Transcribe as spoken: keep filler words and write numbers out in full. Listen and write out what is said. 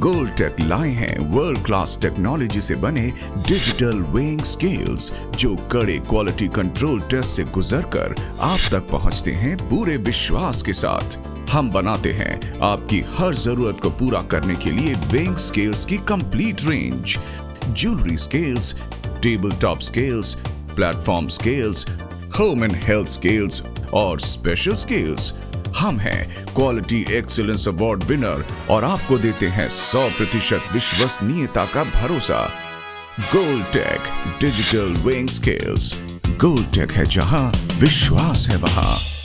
गोल्डटेक लाए हैं world class technology से बने डिजिटल वेइंग स्केल्स जो कड़े क्वालिटी कंट्रोल टेस्ट से गुजरकर आप तक पहुंचते हैं पूरे विश्वास के साथ। हम बनाते हैं आपकी हर जरूरत को पूरा करने के लिए वेइंग स्केल्स की complete range, jewellery scales, table top scales, platform scales, home and health scales और स्पेशल स्केल्स। हम हैं क्वालिटी एक्सीलेंस अवार्ड विनर और आपको देते हैं सौ प्रतिशत विश्वसनीयता का भरोसा। Goldtech digital weighing scales. Goldtech है जहां विश्वास है वहां।